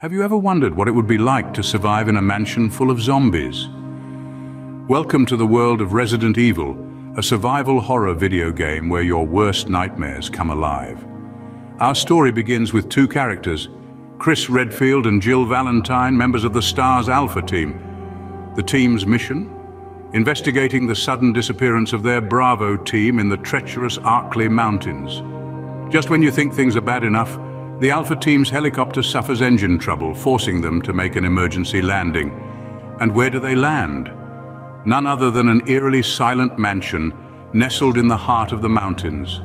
Have you ever wondered what it would be like to survive in a mansion full of zombies? Welcome to the world of Resident Evil, a survival horror video game where your worst nightmares come alive. Our story begins with two characters, Chris Redfield and Jill Valentine, members of the S.T.A.R.S. Alpha team. The team's mission? Investigating the sudden disappearance of their Bravo team in the treacherous Arkley Mountains. Just when you think things are bad enough, the Alpha team's helicopter suffers engine trouble, forcing them to make an emergency landing. And where do they land? None other than an eerily silent mansion nestled in the heart of the mountains.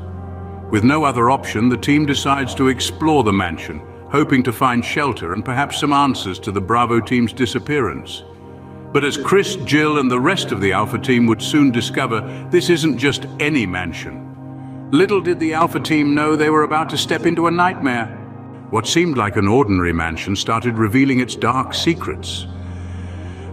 With no other option, the team decides to explore the mansion, hoping to find shelter and perhaps some answers to the Bravo team's disappearance. But as Chris, Jill, and the rest of the Alpha team would soon discover, this isn't just any mansion. Little did the Alpha team know they were about to step into a nightmare. What seemed like an ordinary mansion started revealing its dark secrets.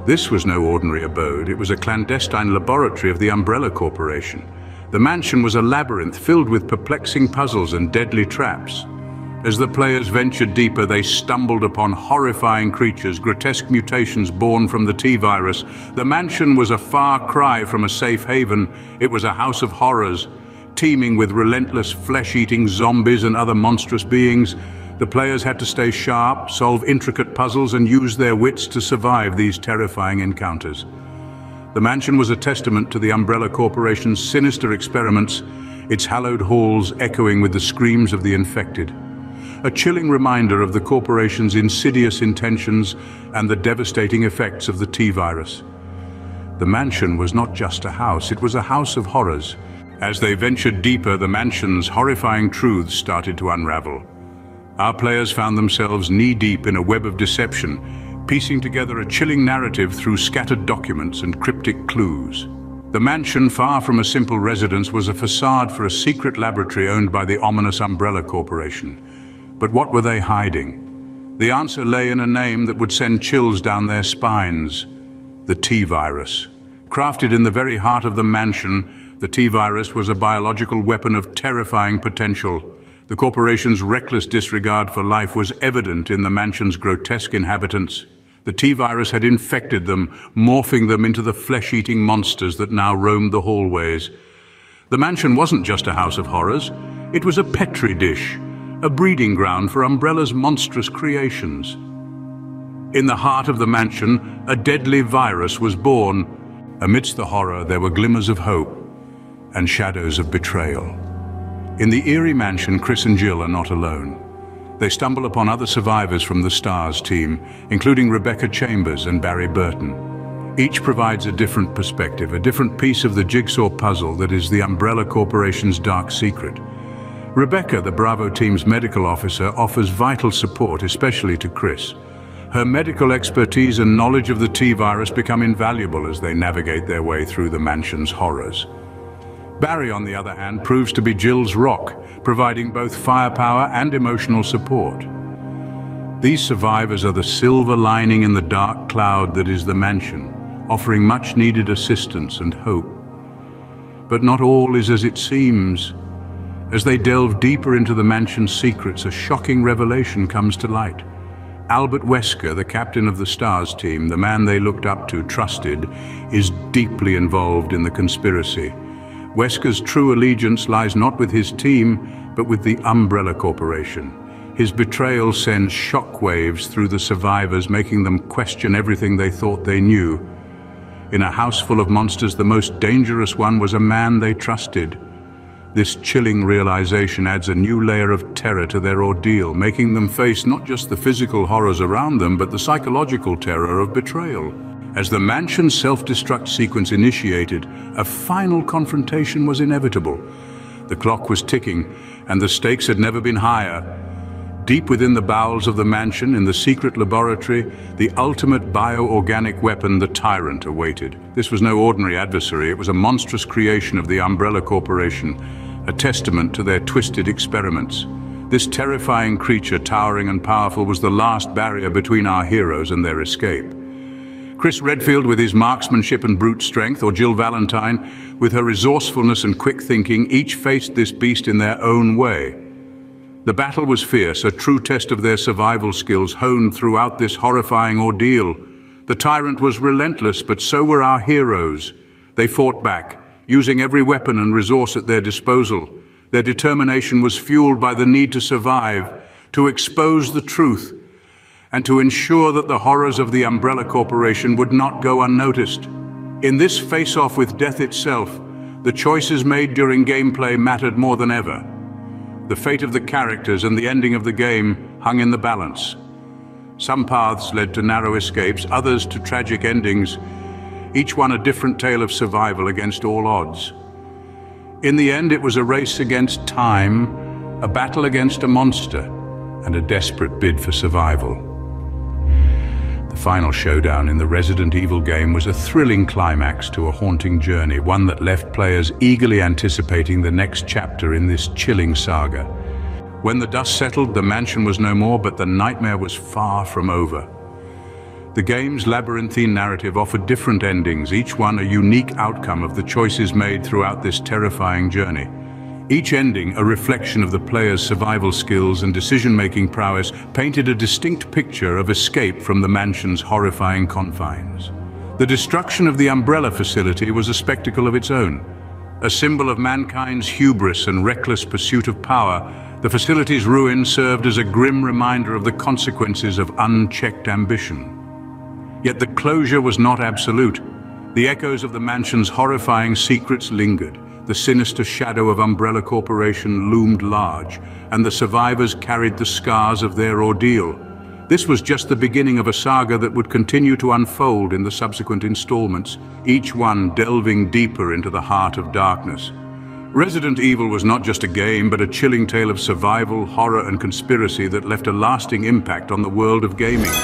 This was no ordinary abode. It was a clandestine laboratory of the Umbrella Corporation. The mansion was a labyrinth filled with perplexing puzzles and deadly traps. As the players ventured deeper, they stumbled upon horrifying creatures, grotesque mutations born from the T-virus. The mansion was a far cry from a safe haven. It was a house of horrors, teeming with relentless flesh-eating zombies and other monstrous beings. The players had to stay sharp, solve intricate puzzles, and use their wits to survive these terrifying encounters. The mansion was a testament to the Umbrella Corporation's sinister experiments, its hallowed halls echoing with the screams of the infected. A chilling reminder of the corporation's insidious intentions and the devastating effects of the T-virus. The mansion was not just a house, it was a house of horrors. As they ventured deeper, the mansion's horrifying truths started to unravel. Our players found themselves knee-deep in a web of deception, piecing together a chilling narrative through scattered documents and cryptic clues. The mansion, far from a simple residence, was a facade for a secret laboratory owned by the ominous Umbrella Corporation. But what were they hiding? The answer lay in a name that would send chills down their spines: the T-virus. Crafted in the very heart of the mansion, the T-virus was a biological weapon of terrifying potential. The corporation's reckless disregard for life was evident in the mansion's grotesque inhabitants. The T-virus had infected them, morphing them into the flesh-eating monsters that now roamed the hallways. The mansion wasn't just a house of horrors, it was a petri dish, a breeding ground for Umbrella's monstrous creations. In the heart of the mansion, a deadly virus was born. Amidst the horror, there were glimmers of hope and shadows of betrayal. In the eerie mansion, Chris and Jill are not alone. They stumble upon other survivors from the S.T.A.R.S. team, including Rebecca Chambers and Barry Burton. Each provides a different perspective, a different piece of the jigsaw puzzle that is the Umbrella Corporation's dark secret. Rebecca, the Bravo team's medical officer, offers vital support, especially to Chris. Her medical expertise and knowledge of the T-virus become invaluable as they navigate their way through the mansion's horrors. Barry, on the other hand, proves to be Jill's rock, providing both firepower and emotional support. These survivors are the silver lining in the dark cloud that is the mansion, offering much-needed assistance and hope. But not all is as it seems. As they delve deeper into the mansion's secrets, a shocking revelation comes to light. Albert Wesker, the captain of the S.T.A.R.S. team, the man they looked up to, trusted, is deeply involved in the conspiracy. Wesker's true allegiance lies not with his team, but with the Umbrella Corporation. His betrayal sends shockwaves through the survivors, making them question everything they thought they knew. In a house full of monsters, the most dangerous one was a man they trusted. This chilling realization adds a new layer of terror to their ordeal, making them face not just the physical horrors around them, but the psychological terror of betrayal. As the mansion's self-destruct sequence initiated, a final confrontation was inevitable. The clock was ticking, and the stakes had never been higher. Deep within the bowels of the mansion, in the secret laboratory, the ultimate bioorganic weapon, the Tyrant, awaited. This was no ordinary adversary. It was a monstrous creation of the Umbrella Corporation, a testament to their twisted experiments. This terrifying creature, towering and powerful, was the last barrier between our heroes and their escape. Chris Redfield with his marksmanship and brute strength, or Jill Valentine with her resourcefulness and quick thinking, each faced this beast in their own way. The battle was fierce, a true test of their survival skills honed throughout this horrifying ordeal. The Tyrant was relentless, but so were our heroes. They fought back, using every weapon and resource at their disposal. Their determination was fueled by the need to survive, to expose the truth, and to ensure that the horrors of the Umbrella Corporation would not go unnoticed. In this face-off with death itself, the choices made during gameplay mattered more than ever. The fate of the characters and the ending of the game hung in the balance. Some paths led to narrow escapes, others to tragic endings, each one a different tale of survival against all odds. In the end, it was a race against time, a battle against a monster, and a desperate bid for survival. The final showdown in the Resident Evil game was a thrilling climax to a haunting journey, one that left players eagerly anticipating the next chapter in this chilling saga. When the dust settled, the mansion was no more, but the nightmare was far from over. The game's labyrinthine narrative offered different endings, each one a unique outcome of the choices made throughout this terrifying journey. Each ending, a reflection of the player's survival skills and decision-making prowess, painted a distinct picture of escape from the mansion's horrifying confines. The destruction of the Umbrella facility was a spectacle of its own. A symbol of mankind's hubris and reckless pursuit of power, the facility's ruin served as a grim reminder of the consequences of unchecked ambition. Yet the closure was not absolute. The echoes of the mansion's horrifying secrets lingered. The sinister shadow of Umbrella Corporation loomed large, and the survivors carried the scars of their ordeal. This was just the beginning of a saga that would continue to unfold in the subsequent installments, each one delving deeper into the heart of darkness. Resident Evil was not just a game, but a chilling tale of survival, horror, and conspiracy that left a lasting impact on the world of gaming.